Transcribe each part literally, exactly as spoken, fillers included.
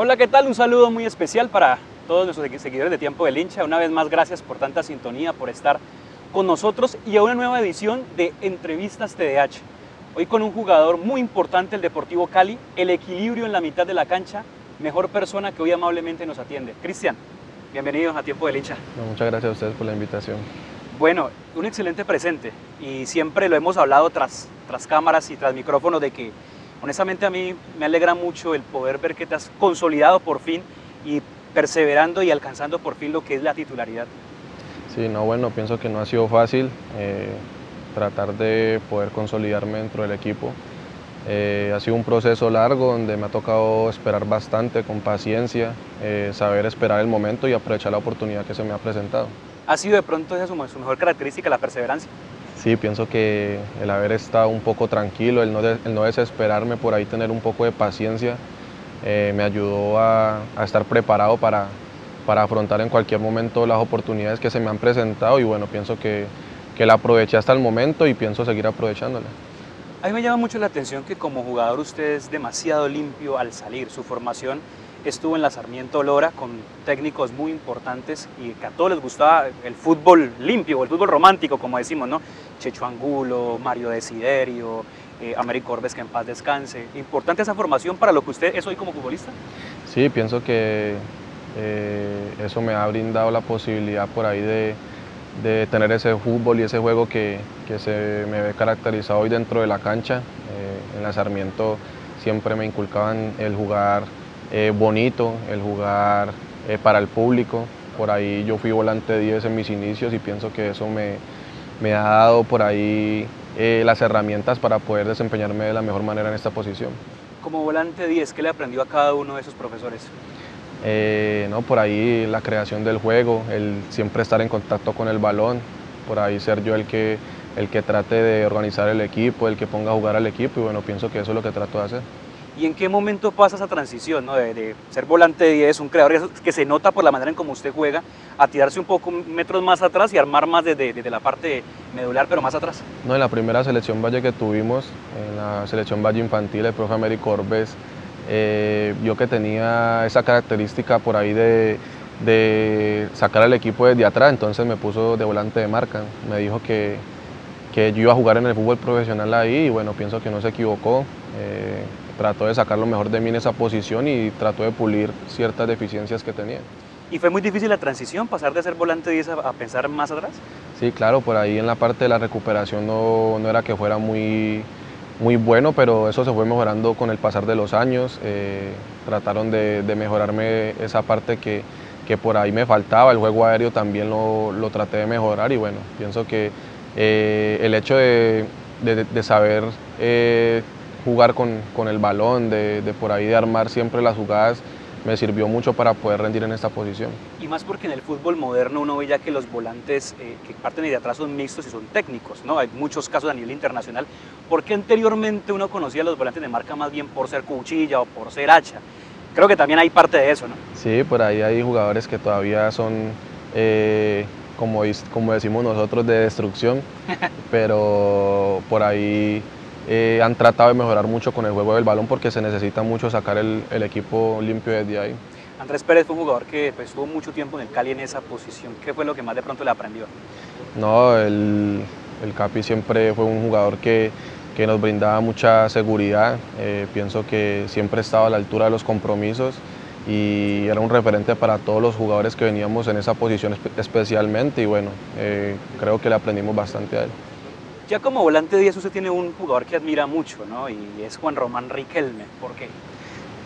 Hola, ¿qué tal? Un saludo muy especial para todos nuestros seguidores de Tiempo del Hincha. Una vez más, gracias por tanta sintonía, por estar con nosotros y a una nueva edición de Entrevistas T D H. Hoy con un jugador muy importante, el Deportivo Cali, el equilibrio en la mitad de la cancha, mejor persona que hoy amablemente nos atiende. Cristian, bienvenidos a Tiempo del Hincha. No, muchas gracias a ustedes por la invitación. Bueno, un excelente presente, y siempre lo hemos hablado tras, tras cámaras y tras micrófonos, de que honestamente a mí me alegra mucho el poder ver que te has consolidado por fin y perseverando y alcanzando por fin lo que es la titularidad. Sí, no, bueno, pienso que no ha sido fácil eh, tratar de poder consolidarme dentro del equipo. Eh, ha sido un proceso largo donde me ha tocado esperar bastante, con paciencia, eh, saber esperar el momento y aprovechar la oportunidad que se me ha presentado. ¿Ha sido de pronto esa su mejor característica, la perseverancia? Sí, pienso que el haber estado un poco tranquilo, el no, de, el no desesperarme, por ahí tener un poco de paciencia, eh, me ayudó a, a estar preparado para, para afrontar en cualquier momento las oportunidades que se me han presentado, y bueno, pienso que, que la aproveché hasta el momento y pienso seguir aprovechándola. A mí me llama mucho la atención que como jugador usted es demasiado limpio al salir. Su formación estuvo en la Sarmiento Lora con técnicos muy importantes y que a todos les gustaba el fútbol limpio, el fútbol romántico, como decimos, ¿no? Checho Angulo, Mario Desiderio, eh, Américo Orbes, que en paz descanse. ¿Importante esa formación para lo que usted es hoy como futbolista? Sí, pienso que eh, eso me ha brindado la posibilidad por ahí de, de tener ese fútbol y ese juego que, que se me ve caracterizado hoy dentro de la cancha. Eh, en la Sarmiento siempre me inculcaban el jugar Eh, bonito, el jugar eh, para el público. Por ahí yo fui volante diez en mis inicios y pienso que eso me, me ha dado por ahí eh, las herramientas para poder desempeñarme de la mejor manera en esta posición. Como volante diez, ¿qué le aprendió a cada uno de sus profesores? Eh, no, por ahí la creación del juego, el siempre estar en contacto con el balón, por ahí ser yo el que, el que trate de organizar el equipo, el que ponga a jugar al equipo, y bueno, pienso que eso es lo que trato de hacer. ¿Y en qué momento pasa esa transición, ¿no? de, de ser volante diez, un creador que se nota por la manera en cómo usted juega, a tirarse un poco metros más atrás y armar más desde, desde la parte medular, pero más atrás? No, en la primera selección Valle que tuvimos, en la selección Valle infantil, el profe Américo Orbes eh, vio que tenía esa característica por ahí de, de sacar al equipo desde atrás, entonces me puso de volante de marca, me dijo que, que yo iba a jugar en el fútbol profesional ahí, y bueno, pienso que no se equivocó. Eh, Trató de sacar lo mejor de mí en esa posición y trató de pulir ciertas deficiencias que tenía. ¿Y fue muy difícil la transición, pasar de ser volante diez a pensar más atrás? Sí, claro, por ahí en la parte de la recuperación no, no era que fuera muy, muy bueno, pero eso se fue mejorando con el pasar de los años. Eh, trataron de, de mejorarme esa parte que, que por ahí me faltaba. El juego aéreo también lo, lo traté de mejorar, y bueno, pienso que eh, el hecho de, de, de saber Eh, jugar con, con el balón, de, de por ahí de armar siempre las jugadas, me sirvió mucho para poder rendir en esta posición. Y más porque en el fútbol moderno uno ve ya que los volantes eh, que parten de atrás son mixtos y son técnicos, ¿no? Hay muchos casos a nivel internacional, porque anteriormente uno conocía a los volantes de marca más bien por ser cuchilla o por ser hacha. Creo que también hay parte de eso, ¿no? Sí, por ahí hay jugadores que todavía son, eh, como, como decimos nosotros, de destrucción, pero por ahí Eh, han tratado de mejorar mucho con el juego del balón, porque se necesita mucho sacar el, el equipo limpio desde ahí. Andrés Pérez fue un jugador que pues, estuvo mucho tiempo en el Cali en esa posición. ¿Qué fue lo que más de pronto le aprendió? No, el, el Capi siempre fue un jugador que, que nos brindaba mucha seguridad. Eh, pienso que siempre estaba a la altura de los compromisos y era un referente para todos los jugadores que veníamos en esa posición especialmente, y bueno, eh, creo que le aprendimos bastante a él. Ya como volante diez usted tiene un jugador que admira mucho, ¿no? Y es Juan Román Riquelme. ¿Por qué?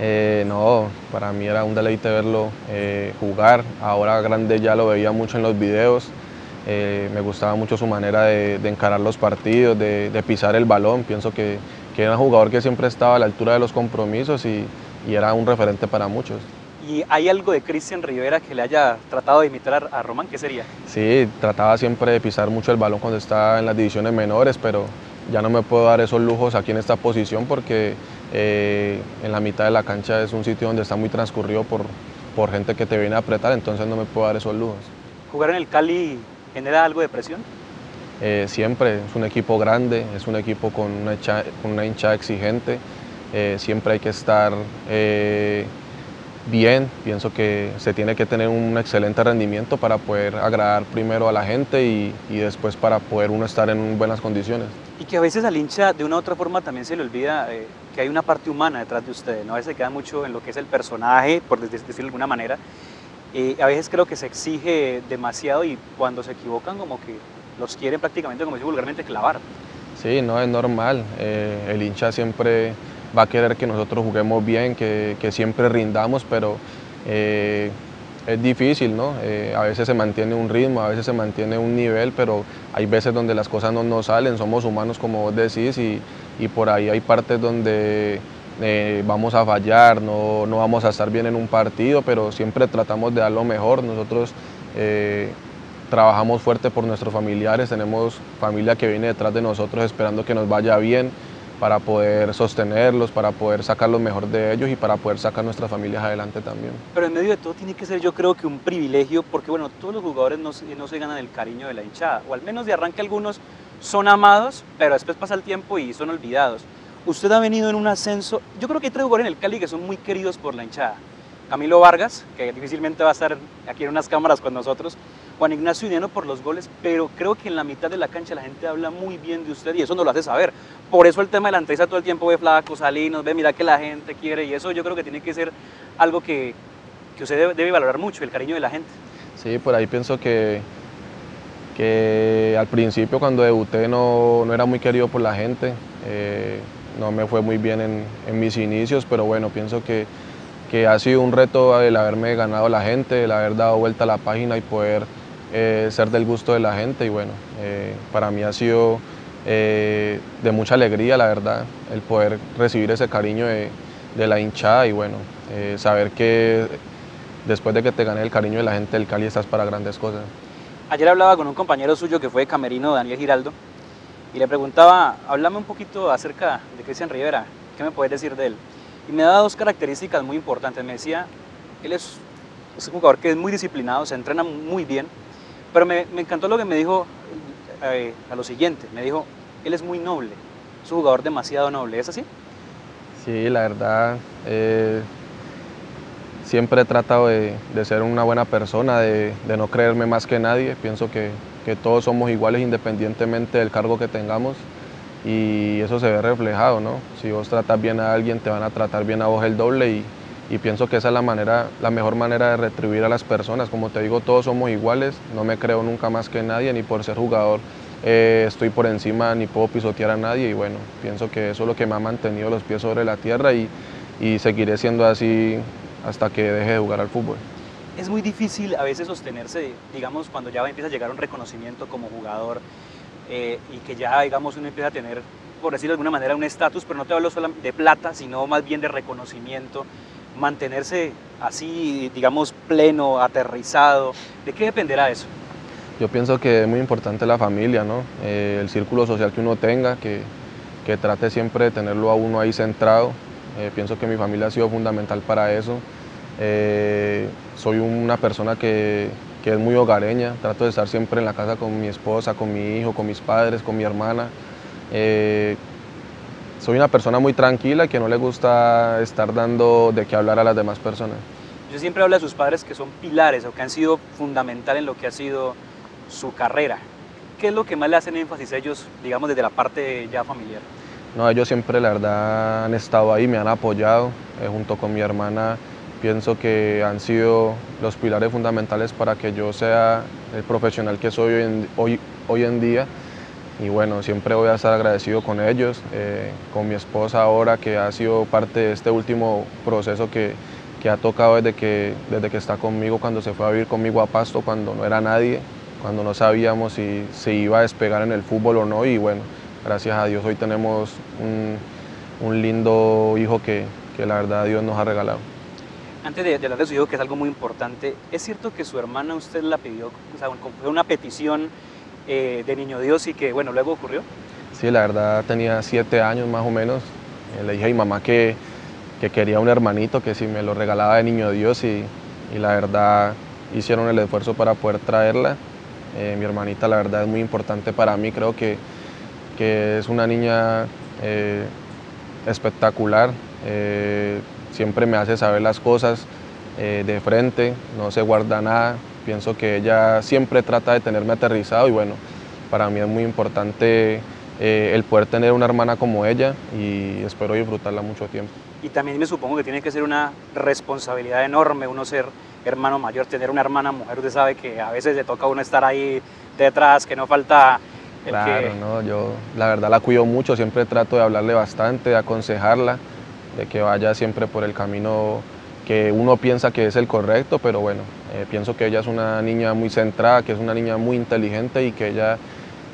Eh, no, para mí era un deleite verlo eh, jugar. Ahora grande ya lo veía mucho en los videos. Eh, me gustaba mucho su manera de, de encarar los partidos, de, de pisar el balón. Pienso que, que era un jugador que siempre estaba a la altura de los compromisos y, y era un referente para muchos. ¿Y hay algo de Cristian Rivera que le haya tratado de imitar a Román? ¿Qué sería? Sí, trataba siempre de pisar mucho el balón cuando estaba en las divisiones menores, pero ya no me puedo dar esos lujos aquí en esta posición, porque eh, en la mitad de la cancha es un sitio donde está muy transcurrido por, por gente que te viene a apretar, entonces no me puedo dar esos lujos. ¿Jugar en el Cali genera algo de presión? Eh, siempre, es un equipo grande, es un equipo con una, hincha, una hinchada exigente, eh, siempre hay que estar Eh, bien. Pienso que se tiene que tener un excelente rendimiento para poder agradar primero a la gente y, y después para poder uno estar en buenas condiciones. Y que a veces al hincha de una u otra forma también se le olvida eh, que hay una parte humana detrás de ustedes, ¿no? A veces se queda mucho en lo que es el personaje, por decirlo de alguna manera. Eh, a veces creo que se exige demasiado y cuando se equivocan como que los quieren prácticamente, como dice vulgarmente, clavar. Sí, no, es normal. Eh, el hincha siempre va a querer que nosotros juguemos bien, que, que siempre rindamos, pero eh, es difícil, ¿no? Eh, a veces se mantiene un ritmo, a veces se mantiene un nivel, pero hay veces donde las cosas no nos salen, somos humanos como vos decís, y, y por ahí hay partes donde eh, vamos a fallar, no, no vamos a estar bien en un partido, pero siempre tratamos de dar lo mejor. Nosotros eh, trabajamos fuerte por nuestros familiares, tenemos familia que viene detrás de nosotros esperando que nos vaya bien, para poder sostenerlos, para poder sacar lo mejor de ellos y para poder sacar nuestras familias adelante también. Pero en medio de todo tiene que ser, yo creo que un privilegio, porque bueno, todos los jugadores no, no se ganan el cariño de la hinchada, o al menos de arranque algunos son amados, pero después pasa el tiempo y son olvidados. Usted ha venido en un ascenso, yo creo que hay tres jugadores en el Cali que son muy queridos por la hinchada. Camilo Vargas, que difícilmente va a estar aquí en unas cámaras con nosotros, Juan Ignacio Rivera por los goles, pero creo que en la mitad de la cancha la gente habla muy bien de usted y eso nos lo hace saber. Por eso el tema de la entrevista todo el tiempo, ve flaco, salinos, ve, mira que la gente quiere, y eso yo creo que tiene que ser algo que, que usted debe, debe valorar mucho, el cariño de la gente. Sí, por ahí pienso que, que al principio cuando debuté no, no era muy querido por la gente, eh, no me fue muy bien en, en mis inicios, pero bueno, pienso que que ha sido un reto el haberme ganado la gente, el haber dado vuelta a la página y poder eh, ser del gusto de la gente. Y bueno, eh, para mí ha sido eh, de mucha alegría, la verdad, el poder recibir ese cariño de, de la hinchada y bueno, eh, saber que después de que te gané el cariño de la gente del Cali estás para grandes cosas. Ayer hablaba con un compañero suyo que fue de camerino, Daniel Giraldo, y le preguntaba, háblame un poquito acerca de Cristian Rivera, ¿qué me puedes decir de él? Y me da dos características muy importantes. Me decía, él es, es un jugador que es muy disciplinado, se entrena muy bien, pero me, me encantó lo que me dijo eh, a lo siguiente. Me dijo, él es muy noble, es un jugador demasiado noble. ¿Es así? Sí, la verdad, eh, siempre he tratado de, de ser una buena persona, de, de no creerme más que nadie. Pienso que, que todos somos iguales independientemente del cargo que tengamos. Y eso se ve reflejado, ¿no? Si vos tratas bien a alguien, te van a tratar bien a vos el doble y, y pienso que esa es la manera, la mejor manera de retribuir a las personas. Como te digo, todos somos iguales, no me creo nunca más que nadie, ni por ser jugador eh, estoy por encima, ni puedo pisotear a nadie y bueno, pienso que eso es lo que me ha mantenido los pies sobre la tierra y, y seguiré siendo así hasta que deje de jugar al fútbol. Es muy difícil a veces sostenerse, digamos, cuando ya empieza a llegar un reconocimiento como jugador, Eh, y que ya, digamos, uno empieza a tener, por decirlo de alguna manera, un estatus, pero no te hablo solo de plata, sino más bien de reconocimiento, mantenerse así, digamos, pleno, aterrizado. ¿De qué dependerá eso? Yo pienso que es muy importante la familia, ¿no? Eh, el círculo social que uno tenga, que, que trate siempre de tenerlo a uno ahí centrado. Eh, pienso que mi familia ha sido fundamental para eso. Eh, soy una persona que... que es muy hogareña, trato de estar siempre en la casa con mi esposa, con mi hijo, con mis padres, con mi hermana. Eh, soy una persona muy tranquila que no le gusta estar dando de qué hablar a las demás personas. Yo siempre hablo de sus padres que son pilares o que han sido fundamental en lo que ha sido su carrera. ¿Qué es lo que más le hacen énfasis a ellos, digamos, desde la parte ya familiar? No, ellos siempre, la verdad, han estado ahí, me han apoyado, eh, junto con mi hermana. Pienso que han sido los pilares fundamentales para que yo sea el profesional que soy hoy en, hoy, hoy en día. Y bueno, siempre voy a estar agradecido con ellos, eh, con mi esposa ahora que ha sido parte de este último proceso que, que ha tocado desde que, desde que está conmigo, cuando se fue a vivir conmigo a Pasto, cuando no era nadie, cuando no sabíamos si se iba a despegar en el fútbol o no. Y bueno, gracias a Dios hoy tenemos un, un lindo hijo que, que la verdad Dios nos ha regalado. Antes de, de hablar de su hijo, que es algo muy importante, ¿es cierto que su hermana usted la pidió, o sea, fue una petición eh, de niño Dios y que, bueno, luego ocurrió? Sí, la verdad tenía siete años más o menos. Le dije a mi mamá que, que quería un hermanito, que si me lo regalaba de niño Dios y, y la verdad hicieron el esfuerzo para poder traerla. Eh, mi hermanita, la verdad, es muy importante para mí. Creo que, que es una niña eh, espectacular. Eh, Siempre me hace saber las cosas, eh, de frente, no se guarda nada. Pienso que ella siempre trata de tenerme aterrizado y bueno, para mí es muy importante eh, el poder tener una hermana como ella y espero disfrutarla mucho tiempo. Y también me supongo que tiene que ser una responsabilidad enorme uno ser hermano mayor, tener una hermana mujer. Usted sabe que a veces le toca a uno estar ahí detrás, que no falta el claro, que... no, yo la verdad la cuido mucho, siempre trato de hablarle bastante, de aconsejarla, de que vaya siempre por el camino que uno piensa que es el correcto, pero bueno, eh, pienso que ella es una niña muy centrada, que es una niña muy inteligente y que ella,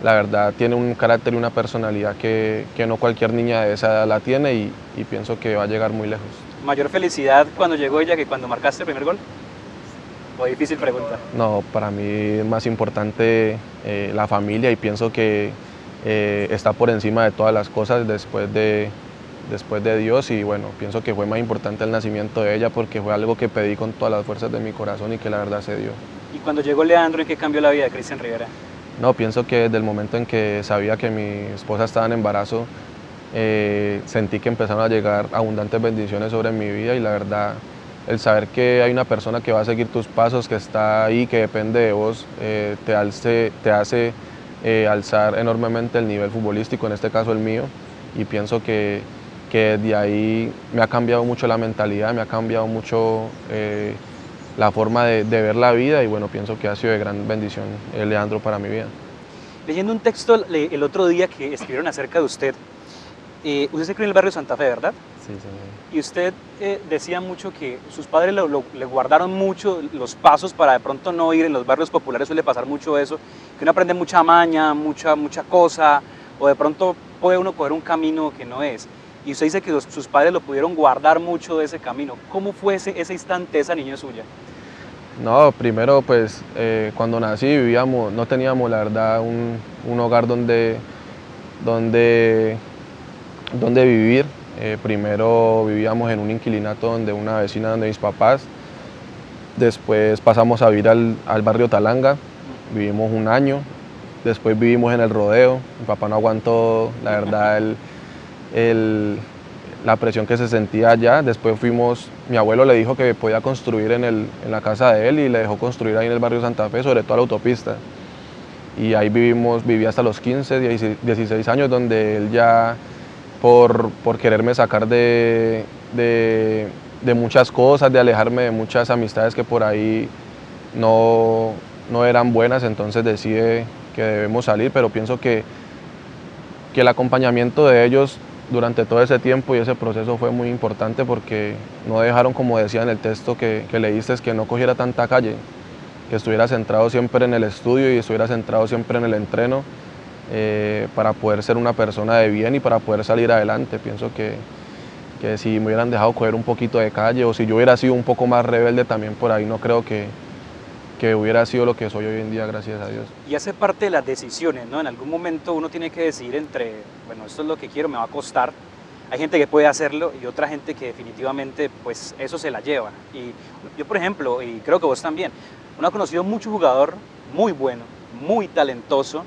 la verdad, tiene un carácter y una personalidad que, que no cualquier niña de esa edad la tiene y, y pienso que va a llegar muy lejos. ¿Mayor felicidad cuando llegó ella que cuando marcaste el primer gol? ¿O difícil pregunta? No, para mí es más importante eh, la familia y pienso que eh, está por encima de todas las cosas después de... después de Dios y bueno, pienso que fue más importante el nacimiento de ella porque fue algo que pedí con todas las fuerzas de mi corazón y que la verdad se dio. ¿Y cuando llegó Leandro, en qué cambió la vida de Cristian Rivera? No, pienso que desde el momento en que sabía que mi esposa estaba en embarazo, eh, sentí que empezaron a llegar abundantes bendiciones sobre mi vida y la verdad, el saber que hay una persona que va a seguir tus pasos, que está ahí, que depende de vos, eh, te, alce, te hace eh, alzar enormemente el nivel futbolístico, en este caso el mío, y pienso que que de ahí me ha cambiado mucho la mentalidad, me ha cambiado mucho eh, la forma de, de ver la vida y bueno, pienso que ha sido de gran bendición el Leandro para mi vida. Leyendo un texto el otro día que escribieron acerca de usted, eh, usted se crió en el barrio Santa Fe, ¿verdad? Sí, señor. Y usted eh, decía mucho que sus padres lo, lo, le guardaron mucho los pasos para de pronto no ir en los barrios populares, suele pasar mucho eso, que uno aprende mucha maña, mucha, mucha cosa, o de pronto puede uno coger un camino que no es. Y usted dice que los, sus padres lo pudieron guardar mucho de ese camino. ¿Cómo fue ese, ese instante, esa niña suya? No, primero pues eh, cuando nací vivíamos, no teníamos la verdad un, un hogar donde, donde, donde vivir. Eh, primero vivíamos en un inquilinato donde una vecina de mis papás. Después pasamos a vivir al, al barrio Talanga, vivimos un año. Después vivimos en el Rodeo, mi papá no aguantó la verdad el... El, la presión que se sentía allá, después fuimos, mi abuelo le dijo que podía construir en, el, en la casa de él y le dejó construir ahí en el barrio Santa Fe, sobre todo a la autopista, y ahí vivimos, viví hasta los quince, dieciséis años, donde él ya por, por quererme sacar de, de, de muchas cosas, de alejarme de muchas amistades que por ahí no, no eran buenas, entonces decide que debemos salir, pero pienso que, que el acompañamiento de ellos durante todo ese tiempo y ese proceso fue muy importante porque no dejaron, como decía en el texto que, que leíste, es que no cogiera tanta calle, que estuviera centrado siempre en el estudio y estuviera centrado siempre en el entreno eh, para poder ser una persona de bien y para poder salir adelante. Pienso que, que si me hubieran dejado coger un poquito de calle o si yo hubiera sido un poco más rebelde también por ahí, no creo que, que hubiera sido lo que soy hoy en día, gracias a Dios. Y hace parte de las decisiones, ¿no? En algún momento uno tiene que decidir entre, bueno, esto es lo que quiero, me va a costar. Hay gente que puede hacerlo y otra gente que definitivamente, pues, eso se la lleva. Y yo, por ejemplo, y creo que vos también, uno ha conocido mucho jugador muy bueno, muy talentoso,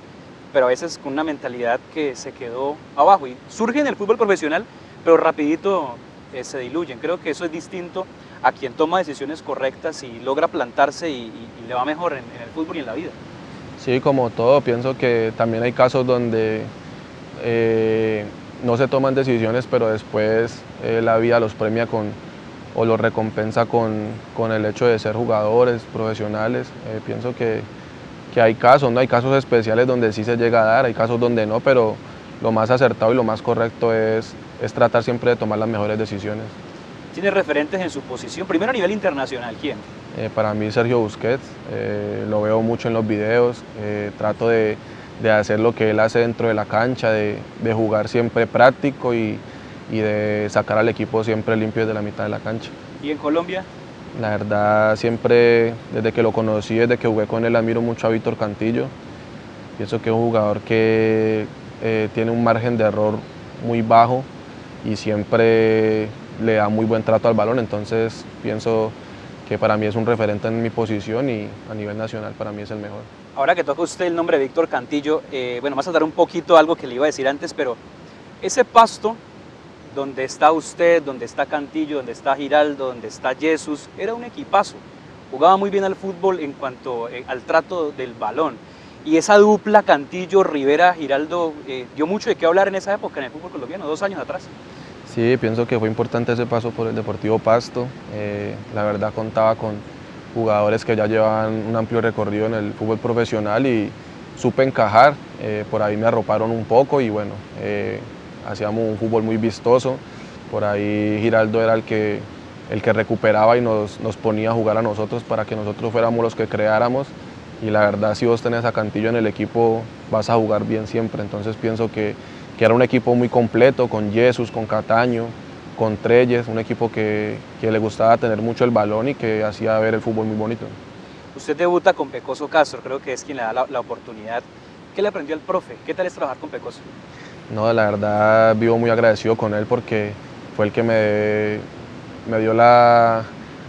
pero a veces con una mentalidad que se quedó abajo. Y surge en el fútbol profesional, pero rapidito eh, se diluyen. Creo que eso es distinto a quien toma decisiones correctas y logra plantarse y, y, y le va mejor en, en el fútbol y en la vida. Sí, como todo, pienso que también hay casos donde eh, no se toman decisiones, pero después eh, la vida los premia con, o los recompensa con, con el hecho de ser jugadores, profesionales. Eh, pienso que, que hay casos, ¿no? Hay casos especiales donde sí se llega a dar, hay casos donde no, pero lo más acertado y lo más correcto es, es tratar siempre de tomar las mejores decisiones. ¿Tiene referentes en su posición? Primero a nivel internacional, ¿quién? Eh, para mí Sergio Busquets, eh, lo veo mucho en los videos, eh, trato de, de hacer lo que él hace dentro de la cancha, de, de jugar siempre práctico y, y de sacar al equipo siempre limpio desde la mitad de la cancha. ¿Y en Colombia? La verdad, siempre, desde que lo conocí, desde que jugué con él, admiro mucho a Víctor Cantillo. Pienso que es un jugador que eh, tiene un margen de error muy bajo y siempre le da muy buen trato al balón, entonces pienso que para mí es un referente en mi posición y a nivel nacional para mí es el mejor. Ahora que toca usted el nombre de Víctor Cantillo, eh, bueno, vamos a dar un poquito algo que le iba a decir antes, pero ese Pasto donde está usted, donde está Cantillo, donde está Giraldo, donde está Jesús, era un equipazo. Jugaba muy bien al fútbol en cuanto eh, al trato del balón. Y esa dupla Cantillo, Rivera, Giraldo, eh, dio mucho de qué hablar en esa época en el fútbol colombiano, dos años atrás. Sí, pienso que fue importante ese paso por el Deportivo Pasto. Eh, la verdad contaba con jugadores que ya llevaban un amplio recorrido en el fútbol profesional y supe encajar, eh, por ahí me arroparon un poco y bueno, eh, hacíamos un fútbol muy vistoso. Por ahí Giraldo era el que, el que recuperaba y nos, nos ponía a jugar a nosotros para que nosotros fuéramos los que creáramos. Y la verdad, si vos tenés a Cantillo en el equipo, vas a jugar bien siempre. Entonces pienso que, que era un equipo muy completo, con Jesús, con Cataño, con Trelles, un equipo que, que le gustaba tener mucho el balón y que hacía ver el fútbol muy bonito. Usted debuta con Pecoso Castro, creo que es quien le da la, la oportunidad. ¿Qué le aprendió al profe? ¿Qué tal es trabajar con Pecoso? No, la verdad, vivo muy agradecido con él porque fue el que me, me dio la,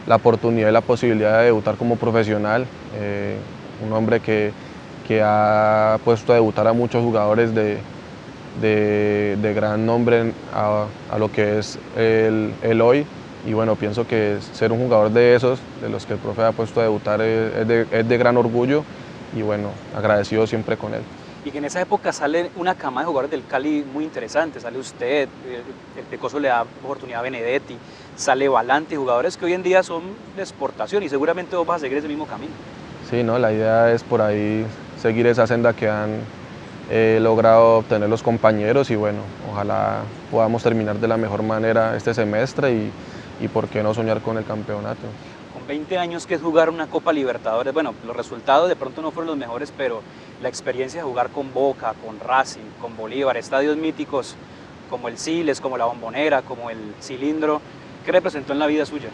la oportunidad y la posibilidad de debutar como profesional. Eh, un hombre que, que ha puesto a debutar a muchos jugadores de, de, de gran nombre a, a lo que es el, el hoy. Y bueno, pienso que ser un jugador de esos, de los que el profe ha puesto a debutar, es de, es de gran orgullo y bueno, agradecido siempre con él. Y que en esa época sale una cama de jugadores del Cali muy interesante, sale usted, el Pecoso le da oportunidad a Benedetti, sale Valante, jugadores que hoy en día son de exportación y seguramente vos vas a seguir ese mismo camino. Sí, ¿no? La idea es por ahí seguir esa senda que han eh, logrado obtener los compañeros y bueno, ojalá podamos terminar de la mejor manera este semestre y, y por qué no soñar con el campeonato. Con veinte años que es jugar una Copa Libertadores, bueno, los resultados de pronto no fueron los mejores, pero la experiencia de jugar con Boca, con Racing, con Bolívar, estadios míticos como el Siles, como la Bombonera, como el Cilindro, ¿qué representó en la vida suya?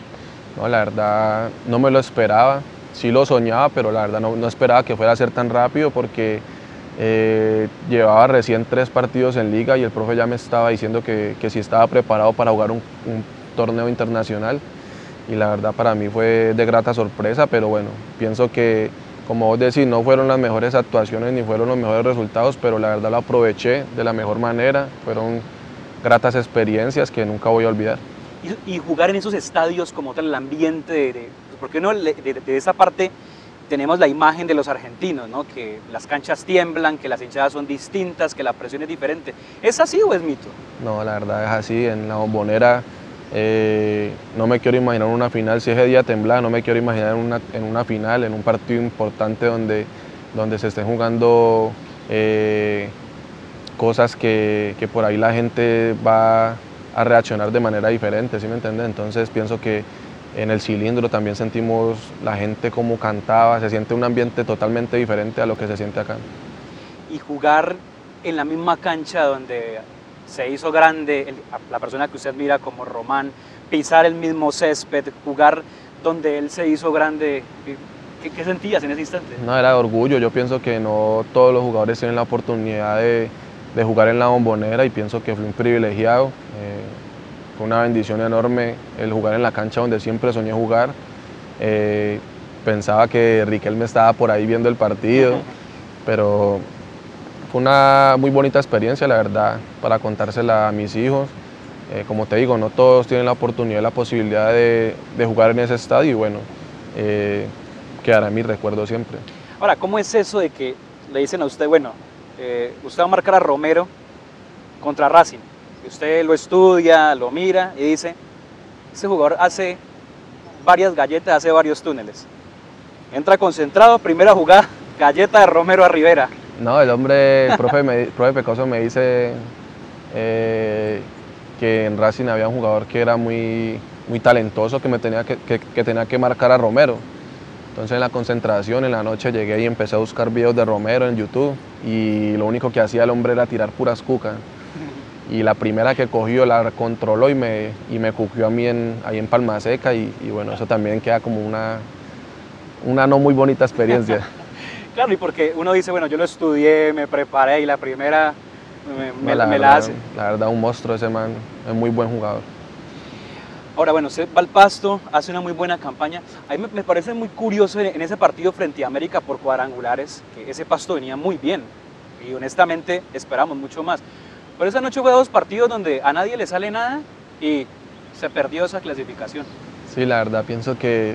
No, la verdad no me lo esperaba. Sí lo soñaba, pero la verdad no, no esperaba que fuera a ser tan rápido porque eh, llevaba recién tres partidos en liga y el profe ya me estaba diciendo que, que sí estaba preparado para jugar un, un torneo internacional y la verdad para mí fue de grata sorpresa, pero bueno, pienso que como vos decís, no fueron las mejores actuaciones ni fueron los mejores resultados, pero la verdad lo aproveché de la mejor manera, fueron gratas experiencias que nunca voy a olvidar. Y, y jugar en esos estadios como tal, el ambiente de... de... Porque uno, de, de esa parte tenemos la imagen de los argentinos, ¿no? Que las canchas tiemblan, que las hinchadas son distintas, que la presión es diferente. ¿Es así o es mito? No, la verdad es así. En la Bombonera eh, no me quiero imaginar una final. Si ese día temblaba, no me quiero imaginar una, en una final, en un partido importante donde, donde se estén jugando eh, cosas que, que por ahí la gente va a reaccionar de manera diferente, ¿sí me entiendes? Entonces pienso que en el Cilindro también sentimos la gente como cantaba, se siente un ambiente totalmente diferente a lo que se siente acá. Y jugar en la misma cancha donde se hizo grande el, la persona que usted mira como Román, pisar el mismo césped, jugar donde él se hizo grande, ¿qué, qué sentías en ese instante? No, era de orgullo, yo pienso que no todos los jugadores tienen la oportunidad de, de jugar en la Bombonera y pienso que fui un privilegiado. Eh, Fue una bendición enorme el jugar en la cancha donde siempre soñé jugar. Eh, pensaba que Riquelme estaba por ahí viendo el partido, pero fue una muy bonita experiencia, la verdad, para contársela a mis hijos. Eh, como te digo, no todos tienen la oportunidad y la posibilidad de, de jugar en ese estadio y bueno, eh, quedará en mi recuerdo siempre. Ahora, ¿cómo es eso de que le dicen a usted, bueno, eh, usted va a marcar a Romero contra Racing? Usted lo estudia, lo mira y dice, este jugador hace varias galletas, hace varios túneles. Entra concentrado, primera jugada, galleta de Romero a Rivera. No, el hombre, el profe, me, el profe Pecoso me dice eh, que en Racing había un jugador que era muy, muy talentoso, que, me tenía que, que, que tenía que marcar a Romero. Entonces en la concentración, en la noche llegué y empecé a buscar videos de Romero en YouTube y lo único que hacía el hombre era tirar puras cucas. Y la primera que cogió la controló y me, y me cuquió a mí en, ahí en Palma Seca y, y bueno, eso también queda como una, una no muy bonita experiencia. Claro, y porque uno dice, bueno, yo lo estudié, me preparé y la primera me, no, me, la, me la hace. La, la verdad, un monstruo ese man, es muy buen jugador. Ahora, bueno, usted va al Pasto, hace una muy buena campaña. A mí me, me parece muy curioso en, en ese partido frente a América por cuadrangulares, que ese Pasto venía muy bien y honestamente esperamos mucho más. Pero esa noche fue dos partidos donde a nadie le sale nada y se perdió esa clasificación. Sí, la verdad pienso que,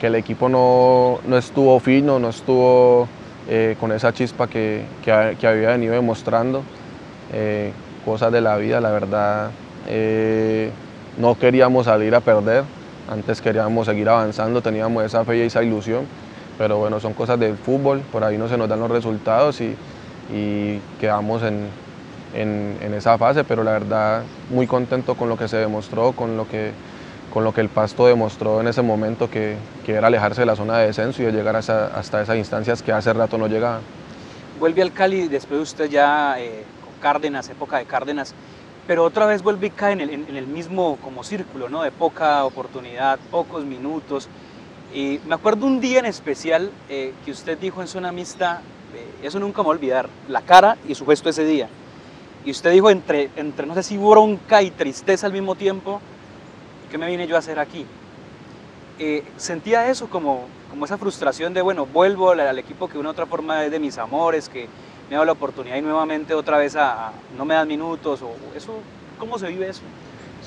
que el equipo no, no estuvo fino, no estuvo eh, con esa chispa que, que, que había venido demostrando. Eh, cosas de la vida, la verdad, eh, no queríamos salir a perder, antes queríamos seguir avanzando, teníamos esa fe y esa ilusión, pero bueno, son cosas del fútbol, por ahí no se nos dan los resultados y, y quedamos en, en, en esa fase, pero la verdad muy contento con lo que se demostró, con lo que, con lo que el Pasto demostró en ese momento, que, que era alejarse de la zona de descenso y de llegar hasta, hasta esas instancias que hace rato no llegaba. Vuelve al Cali, después usted ya... Eh... Cárdenas, época de Cárdenas, pero otra vez vuelve y cae en el, en, en el mismo como círculo, ¿no? De poca oportunidad, pocos minutos. Y me acuerdo un día en especial eh, que usted dijo en zona mixta, eh, eso nunca me voy a olvidar, la cara y su gesto ese día. Y usted dijo entre, entre no sé si bronca y tristeza al mismo tiempo, ¿qué me vine yo a hacer aquí? Eh, sentía eso como, como esa frustración de, bueno, vuelvo al, al equipo que de una otra forma es de mis amores, que me da la oportunidad y nuevamente otra vez a, a no me dan minutos, o eso, ¿cómo se vive eso?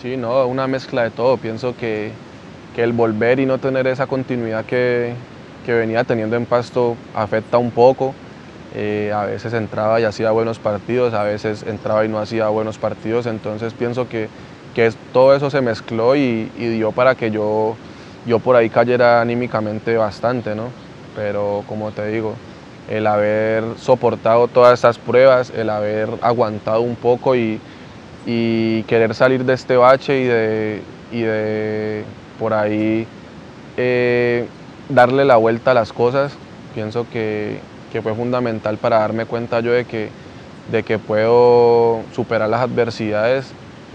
Sí, no, una mezcla de todo. Pienso que, que el volver y no tener esa continuidad que, que venía teniendo en Pasto afecta un poco. Eh, a veces entraba y hacía buenos partidos, a veces entraba y no hacía buenos partidos, entonces pienso que, que todo eso se mezcló y, y dio para que yo, yo por ahí cayera anímicamente bastante, ¿no? Pero como te digo, el haber soportado todas estas pruebas, el haber aguantado un poco y, y querer salir de este bache y de, y de por ahí eh, darle la vuelta a las cosas, pienso que, que fue fundamental para darme cuenta yo de que, de que puedo superar las adversidades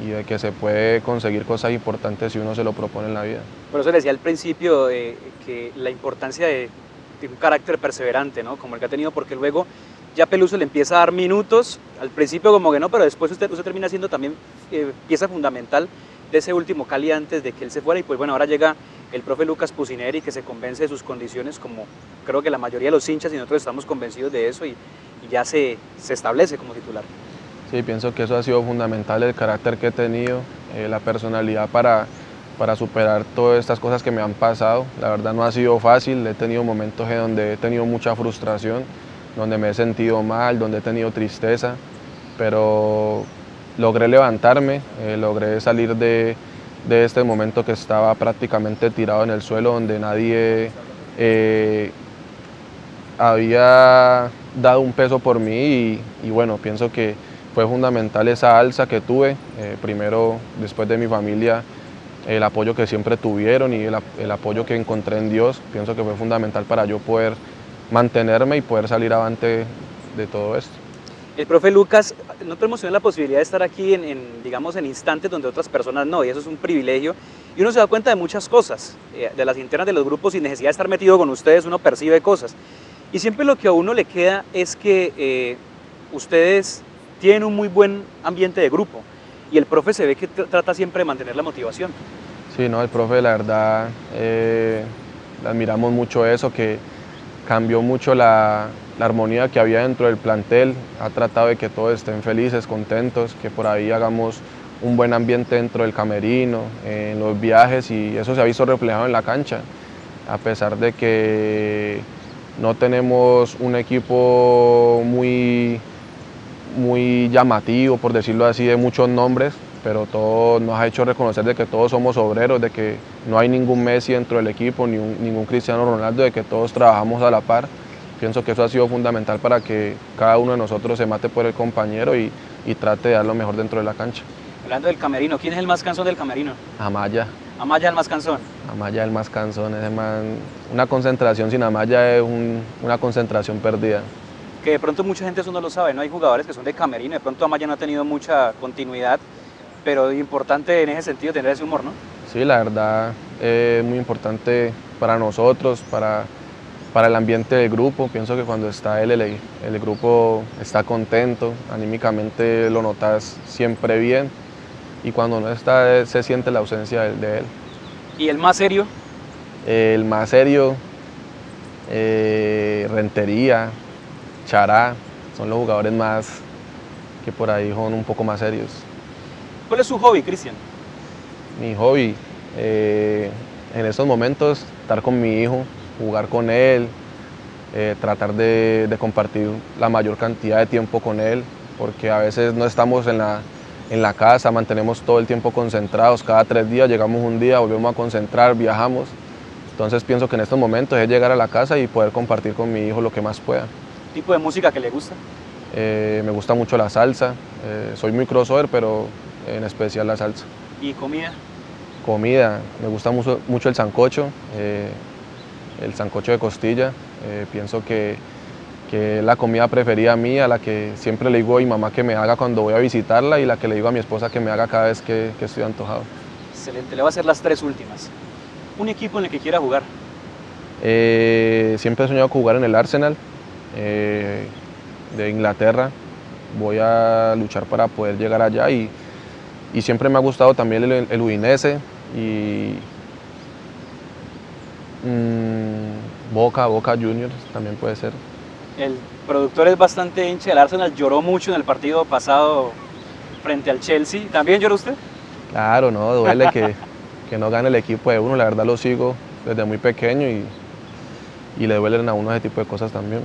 y de que se puede conseguir cosas importantes si uno se lo propone en la vida. Por eso le decía al principio de, que la importancia de... tiene un carácter perseverante, ¿no? Como el que ha tenido, porque luego ya Peluso le empieza a dar minutos, al principio como que no, pero después usted, usted termina siendo también eh, pieza fundamental de ese último Cali antes de que él se fuera, y pues bueno, ahora llega el profe Lucas Pusineri, que se convence de sus condiciones, como creo que la mayoría de los hinchas y nosotros estamos convencidos de eso, y, y ya se, se establece como titular. Sí, pienso que eso ha sido fundamental, el carácter que he tenido, eh, la personalidad para... para superar todas estas cosas que me han pasado. La verdad no ha sido fácil, he tenido momentos en donde he tenido mucha frustración, donde me he sentido mal, donde he tenido tristeza, pero logré levantarme, eh, logré salir de, de este momento que estaba prácticamente tirado en el suelo, donde nadie eh, había dado un peso por mí y, y bueno, pienso que fue fundamental esa alza que tuve, eh, primero después de mi familia, el apoyo que siempre tuvieron y el, el apoyo que encontré en Dios, pienso que fue fundamental para yo poder mantenerme y poder salir avante de todo esto. El profe Lucas, nosotros hemos tenido la posibilidad de estar aquí en, en, digamos, en instantes donde otras personas no, y eso es un privilegio, y uno se da cuenta de muchas cosas, de las internas de los grupos, sin necesidad de estar metido con ustedes, uno percibe cosas, y siempre lo que a uno le queda es que eh, ustedes tienen un muy buen ambiente de grupo, y el profe se ve que trata siempre de mantener la motivación. Sí, no, el profe, la verdad, eh, admiramos mucho eso, que cambió mucho la, la armonía que había dentro del plantel, ha tratado de que todos estén felices, contentos, que por ahí hagamos un buen ambiente dentro del camerino, eh, en los viajes, y eso se ha visto reflejado en la cancha, a pesar de que no tenemos un equipo muy... muy llamativo, por decirlo así, de muchos nombres, pero todo nos ha hecho reconocer de que todos somos obreros, de que no hay ningún Messi dentro del equipo, ni un, ningún Cristiano Ronaldo, de que todos trabajamos a la par. Pienso que eso ha sido fundamental para que cada uno de nosotros se mate por el compañero y, y trate de dar lo mejor dentro de la cancha. Hablando del camerino, ¿quién es el más cansón del camerino? Amaya. ¿Amaya el más cansón? Amaya el más cansón, ese man, una concentración sin Amaya es un, una concentración perdida. Que de pronto mucha gente eso no lo sabe, no hay jugadores que son de camerino, de pronto Amaya no ha tenido mucha continuidad, pero es importante en ese sentido tener ese humor, ¿no? Sí, la verdad es eh, muy importante para nosotros, para, para el ambiente del grupo, pienso que cuando está él, el, el grupo está contento, anímicamente lo notas siempre bien y cuando no está se siente la ausencia de, de él. ¿Y el más serio? Eh, el más serio, eh, Rentería, Chará, son los jugadores más que por ahí son un poco más serios. ¿Cuál es su hobby, Cristian? Mi hobby, eh, en estos momentos, estar con mi hijo, jugar con él, eh, tratar de, de compartir la mayor cantidad de tiempo con él, porque a veces no estamos en la, en la casa, mantenemos todo el tiempo concentrados, cada tres días llegamos un día, volvemos a concentrar, viajamos. Entonces pienso que en estos momentos es llegar a la casa y poder compartir con mi hijo lo que más pueda. ¿Tipo de música que le gusta? Eh, me gusta mucho la salsa, eh, soy muy crossover, pero en especial la salsa. ¿Y comida? Comida, me gusta mucho, mucho el sancocho, eh, el sancocho de costilla. Eh, pienso que, que es la comida preferida mía, la que siempre le digo a mi mamá que me haga cuando voy a visitarla y la que le digo a mi esposa que me haga cada vez que, que estoy antojado. Excelente, le voy a hacer las tres últimas. ¿Un equipo en el que quiera jugar? Eh, siempre he soñado jugar en el Arsenal eh, de Inglaterra. Voy a luchar para poder llegar allá y, y siempre me ha gustado también el, el Udinese y mmm, Boca, Boca Juniors también puede ser. El productor es bastante hincha del Arsenal, lloró mucho en el partido pasado frente al Chelsea. ¿También lloró usted? Claro, no, duele que... que no gane el equipo de uno, la verdad lo sigo desde muy pequeño y, y le duelen a uno ese tipo de cosas también.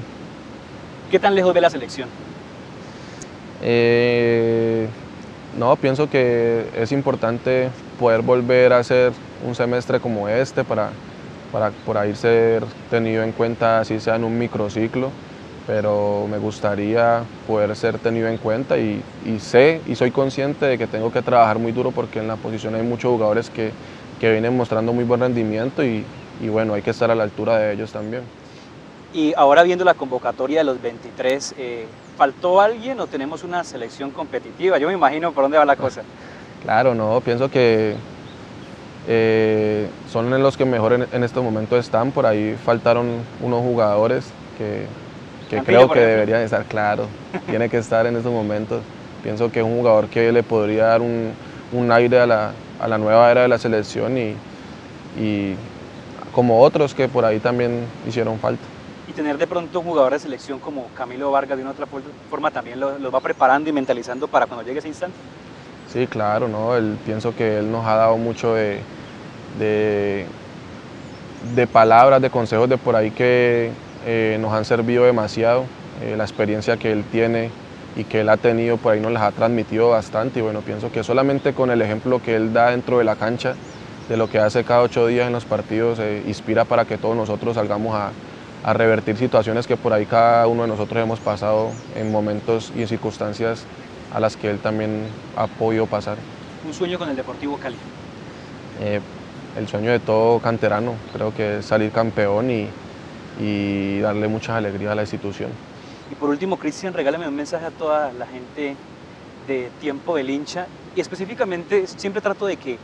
¿Qué tan lejos ve la selección? Eh, no, pienso que es importante poder volver a hacer un semestre como este para, para por ahí ser tenido en cuenta, así sea en un microciclo, pero me gustaría poder ser tenido en cuenta y, y sé y soy consciente de que tengo que trabajar muy duro porque en la posición hay muchos jugadores que, que vienen mostrando muy buen rendimiento y, y bueno, hay que estar a la altura de ellos también. Y ahora viendo la convocatoria de los veintitrés, eh, ¿faltó alguien o tenemos una selección competitiva? Yo me imagino por dónde va la cosa. Claro, no, pienso que eh, son los que mejor en, en estos momentos están, por ahí faltaron unos jugadores que... que Cantillo, creo que deberían estar, claro, tiene que estar en estos momentos. Pienso que es un jugador que le podría dar un, un aire a la, a la nueva era de la selección y, y como otros que por ahí también hicieron falta. Y tener de pronto un jugador de selección como Camilo Vargas de una otra forma también los lo va preparando y mentalizando para cuando llegue ese instante. Sí, claro, ¿no? Él, pienso que él nos ha dado mucho de, de, de palabras, de consejos de por ahí que... Eh, nos han servido demasiado, eh, la experiencia que él tiene y que él ha tenido por ahí nos las ha transmitido bastante y bueno, pienso que solamente con el ejemplo que él da dentro de la cancha, de lo que hace cada ocho días en los partidos, eh, inspira para que todos nosotros salgamos a, a revertir situaciones que por ahí cada uno de nosotros hemos pasado en momentos y en circunstancias a las que él también ha podido pasar. ¿Un sueño con el Deportivo Cali? Eh, el sueño de todo canterano, creo que es salir campeón y y darle muchas alegrías a la institución. Y por último, Cristian, regálame un mensaje a toda la gente de Tiempo del Hincha y específicamente siempre trato de que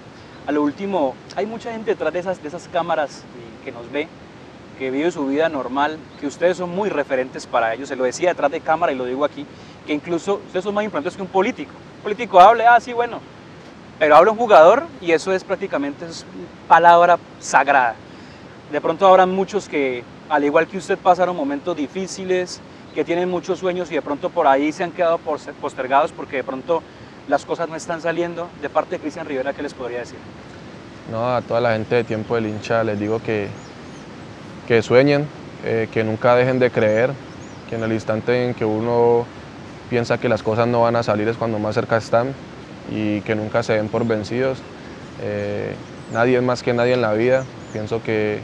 a lo último hay mucha gente detrás de esas, de esas cámaras que nos ve, que vive su vida normal, que ustedes son muy referentes para ellos, se lo decía detrás de cámara y lo digo aquí, que incluso ustedes son más importantes que un político. Un político habla, ah sí, bueno, pero habla un jugador y eso es prácticamente es palabra sagrada. De pronto habrán muchos que, al igual que usted, pasaron momentos difíciles, que tienen muchos sueños y de pronto por ahí se han quedado postergados porque de pronto las cosas no están saliendo. De parte de Cristian Rivera, ¿qué les podría decir? No, a toda la gente de Tiempo del Hincha les digo que, que sueñen, eh, que nunca dejen de creer, que en el instante en que uno piensa que las cosas no van a salir es cuando más cerca están y que nunca se den por vencidos. Eh, nadie es más que nadie en la vida. Pienso que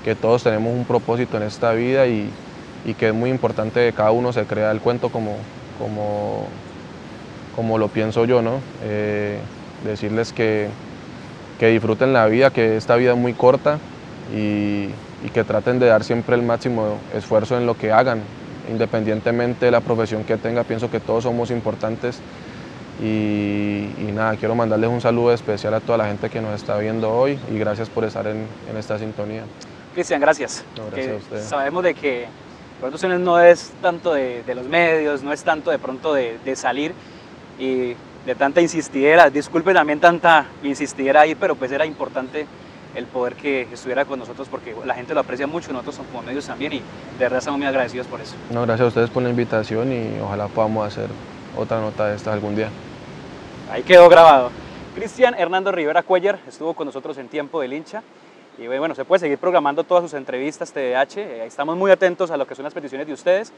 que todos tenemos un propósito en esta vida y, y que es muy importante que cada uno se crea el cuento como, como, como lo pienso yo, ¿no? Eh, decirles que, que disfruten la vida, que esta vida es muy corta y, y que traten de dar siempre el máximo esfuerzo en lo que hagan, independientemente de la profesión que tenga, pienso que todos somos importantes y, y nada, quiero mandarles un saludo especial a toda la gente que nos está viendo hoy y gracias por estar en, en esta sintonía. Cristian, gracias. No, gracias a usted. Sabemos de que no es tanto de, de los medios, no es tanto de pronto de, de salir y de tanta insistidera, disculpe también tanta insistidera ahí, pero pues era importante el poder que estuviera con nosotros porque la gente lo aprecia mucho, nosotros como medios también y de verdad estamos muy agradecidos por eso. No, gracias a ustedes por la invitación y ojalá podamos hacer otra nota de estas algún día. Ahí quedó grabado. Cristian Hernando Rivera Cuellar estuvo con nosotros en Tiempo del Hincha. Y bueno, se puede seguir programando todas sus entrevistas T D H. Estamos muy atentos a lo que son las peticiones de ustedes.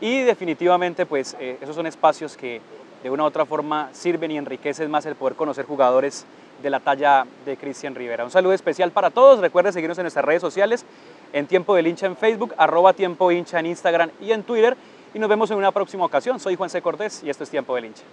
Y definitivamente, pues, eh, esos son espacios que de una u otra forma sirven y enriquecen más el poder conocer jugadores de la talla de Cristian Rivera. Un saludo especial para todos. Recuerden seguirnos en nuestras redes sociales, en Tiempo del Hincha en Facebook, arroba Tiempo Hincha en Instagram y en Twitter. Y nos vemos en una próxima ocasión. Soy Juan C. Cortés y esto es Tiempo del Hincha.